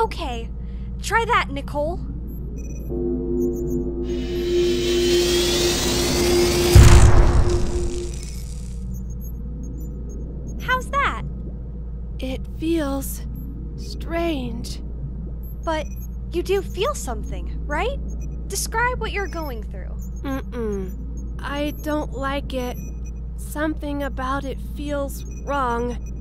Okay, try that, Nicole. How's that? It feels strange. But you do feel something, right? Describe what you're going through. I don't like it. Something about it feels wrong.